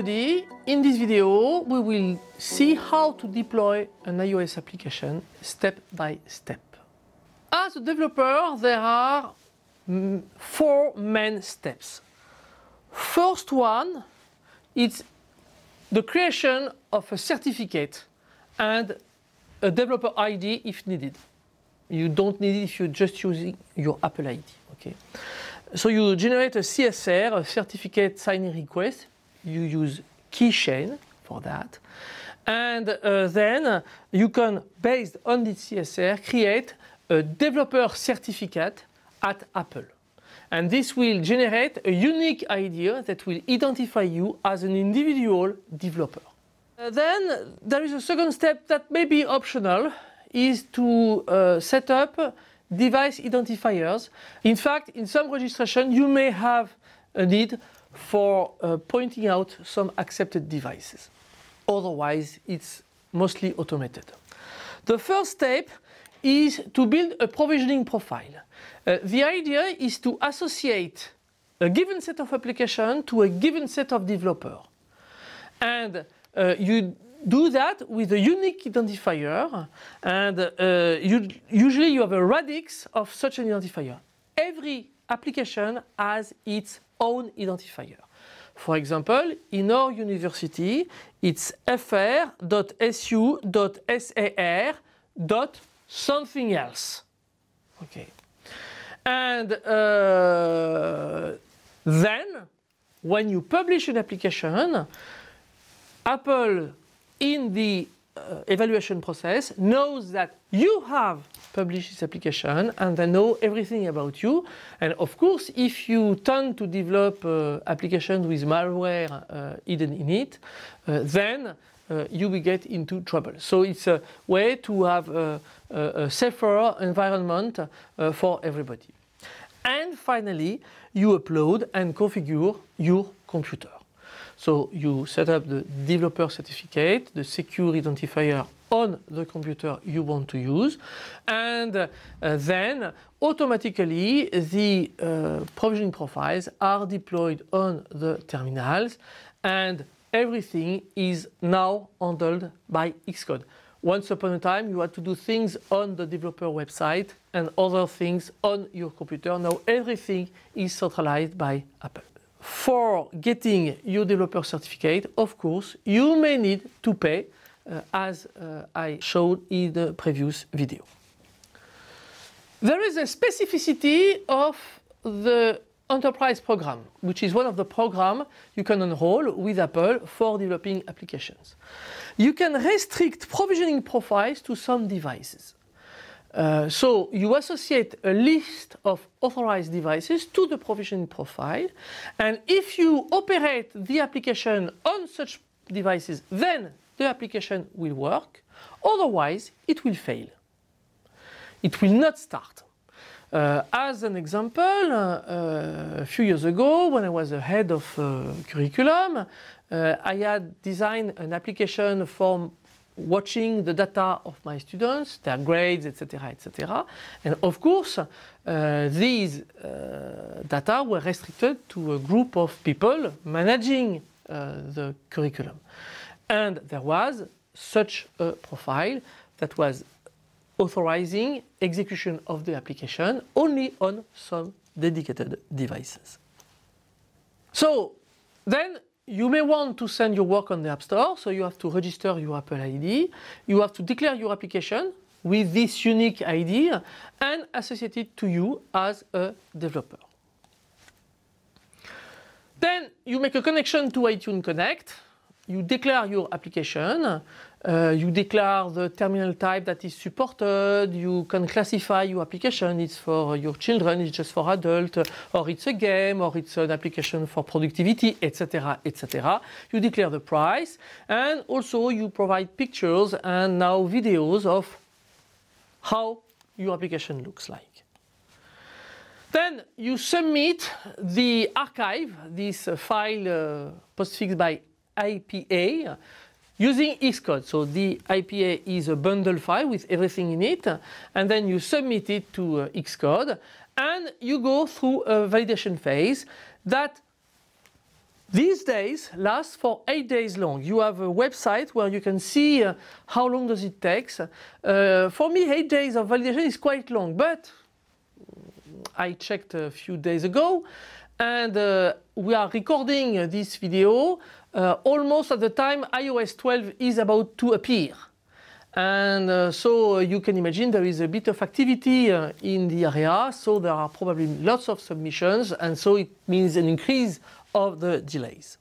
already, in this video, we will see how to deploy an iOS application step by step. As a developer, there are four main steps. First one, it's the creation of a certificate and a developer ID if needed. You don't need it if you're just using your Apple ID. Okay. So you generate a CSR, a certificate signing request. You use keychain for that. And then you can, based on the CSR, create a developer certificate at Apple. And this will generate a unique idea that will identify you as an individual developer. Then there is a second step that may be optional, is to set up device identifiers. In fact, in some registration, you may have a need for pointing out some accepted devices. Otherwise, it's mostly automated. The first step is to build a provisioning profile. The idea is to associate a given set of applications to a given set of developers. And you do that with a unique identifier, and usually you have a radix of such an identifier. Every application has its own identifier. For example, in our university, it's fr.su.sar.something else. Okay. And then, when you publish an application, Apple, in the evaluation process, knows that you have published this application and they know everything about you. And of course, if you tend to develop applications with malware hidden in it, then you will get into trouble. So it's a way to have a safer environment for everybody. And finally, you upload and configure your computer. So you set up the developer certificate, the secure identifier on the computer you want to use, and then automatically the provisioning profiles are deployed on the terminals, and everything is now handled by Xcode. Once upon a time, you had to do things on the developer website and other things on your computer. Now everything is centralized by Apple. For getting your developer certificate, of course, you may need to pay, as I showed in the previous video. There is a specificity of the enterprise program, which is one of the programs you can enroll with Apple for developing applications. You can restrict provisioning profiles to some devices. So you associate a list of authorized devices to the provisioning profile, and if you operate the application on such devices, then the application will work. Otherwise, it will fail. It will not start. As an example, a few years ago, when I was the head of curriculum, I had designed an application for watching the data of my students, their grades, etc., etc. And of course, these data were restricted to a group of people managing the curriculum. And there was such a profile that was authorizing execution of the application only on some dedicated devices. So then, you may want to send your work on the App Store, so you have to register your Apple ID. You have to declare your application with this unique ID and associate it to you as a developer. Then you make a connection to iTunes Connect. You declare your application. You declare the terminal type that is supported. You can classify your application. It's for your children, it's just for adults, or it's a game, or it's an application for productivity, etc., etc. You declare the price, and also you provide pictures and now videos of how your application looks like. Then you submit the archive, this file postfixed by IPA, using Xcode. So the IPA is a bundle file with everything in it, and then you submit it to Xcode, and you go through a validation phase that These days last for 8 days long. You have a website where you can see how long does it take. For me, 8 days of validation is quite long, but I checked a few days ago and we are recording this video almost at the time iOS 12 is about to appear. And so you can imagine there is a bit of activity in the area, so there are probably lots of submissions, and so it means an increase of the delays.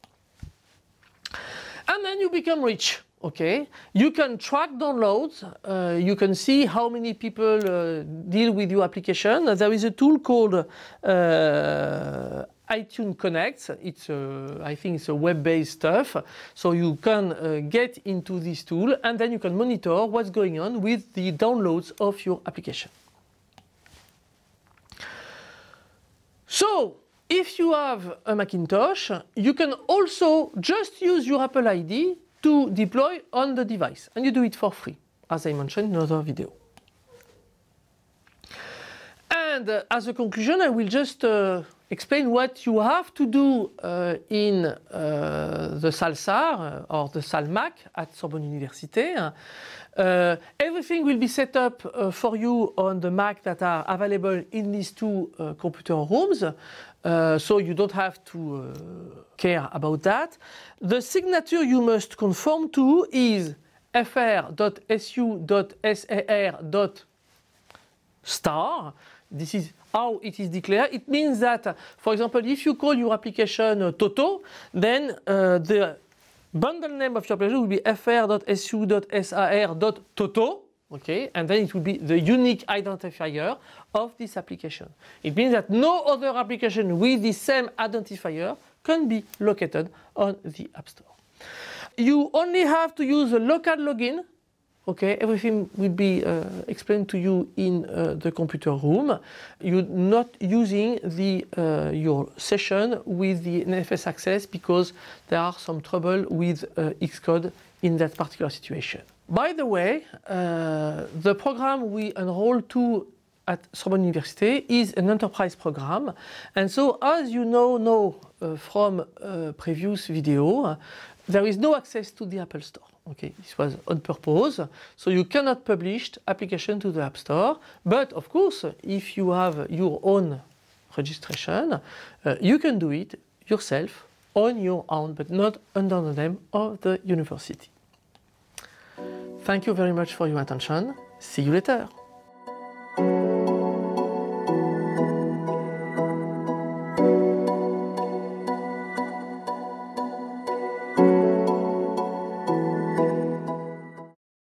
And then you become rich, okay? You can track downloads, you can see how many people deal with your application. There is a tool called iTunes Connect. It's I think it's a web-based stuff, so you can get into this tool and then you can monitor what's going on with the downloads of your application. So if you have a Macintosh, you can also just use your Apple ID to deploy on the device, and you do it for free, as I mentioned in another video. And as a conclusion, I will just explain what you have to do in the SALSAR or the SALMAC at Sorbonne Université. Everything will be set up for you on the Mac that are available in these two computer rooms, so you don't have to care about that. The signature you must conform to is fr.su.sar.star. This is how it is declared. It means that, for example, if you call your application Toto, then the bundle name of your application will be fr.su.sar.toto, okay? And then it will be the unique identifier of this application. It means that no other application with the same identifier can be located on the App Store. You only have to use a local login. Okay, everything will be explained to you in the computer room. You're not using the, your session with the NFS access because there are some trouble with Xcode in that particular situation. By the way, the program we enroll to at Sorbonne Université is an enterprise program, and so as you know from a previous video, there is no access to the Apple Store. Okay, this was on purpose, so you cannot publish application to the App Store, but of course, if you have your own registration, you can do it yourself on your own, but not under the name of the university. Thank you very much for your attention. See you later.